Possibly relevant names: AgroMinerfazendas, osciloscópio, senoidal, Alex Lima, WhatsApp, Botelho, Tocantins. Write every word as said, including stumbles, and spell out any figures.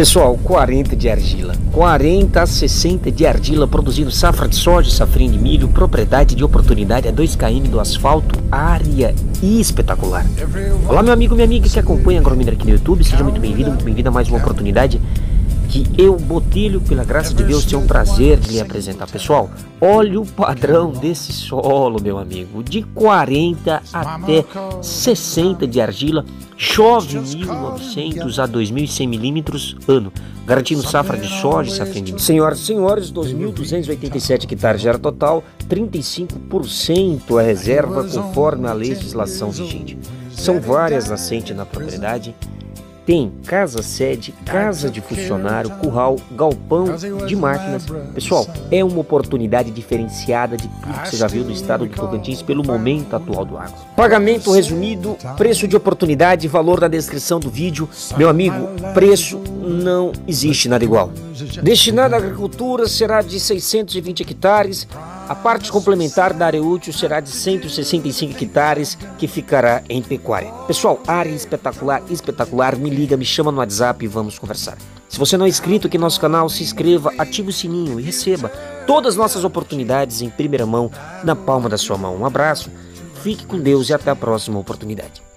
Pessoal, quarenta de argila, quarenta a sessenta de argila, produzindo safra de soja, safrinha de milho, propriedade de oportunidade a dois quilômetros do asfalto, área espetacular. Olá meu amigo, minha amiga que acompanha a AgroMiner aqui no YouTube, seja muito bem-vindo, muito bem-vinda a mais uma oportunidade que eu, Botelho, pela graça de Deus, tenho um prazer de lhe apresentar. Pessoal, olha o padrão desse solo, meu amigo, de quarenta até sessenta de argila. Chove mil e novecentos a dois mil e cem milímetros ano, garantindo safra de soja e safrinha de milho. Senhoras e senhores, dois mil duzentos e oitenta e sete hectares de área total, trinta e cinco por cento é reserva conforme a legislação vigente. São várias nascentes na propriedade. Tem casa-sede, casa de funcionário, curral, galpão de máquinas. Pessoal, é uma oportunidade diferenciada de tudo que você já viu do estado de Tocantins pelo momento atual do agro. Pagamento resumido, preço de oportunidade, valor na descrição do vídeo. Meu amigo, preço não existe nada igual. Destinado à agricultura será de seiscentos e vinte hectares. A parte complementar da área útil será de cento e sessenta e cinco hectares, que ficará em pecuária. Pessoal, área espetacular, espetacular. Me liga, me chama no WhatsApp e vamos conversar. Se você não é inscrito aqui no nosso canal, se inscreva, ative o sininho e receba todas as nossas oportunidades em primeira mão, na palma da sua mão. Um abraço, fique com Deus e até a próxima oportunidade.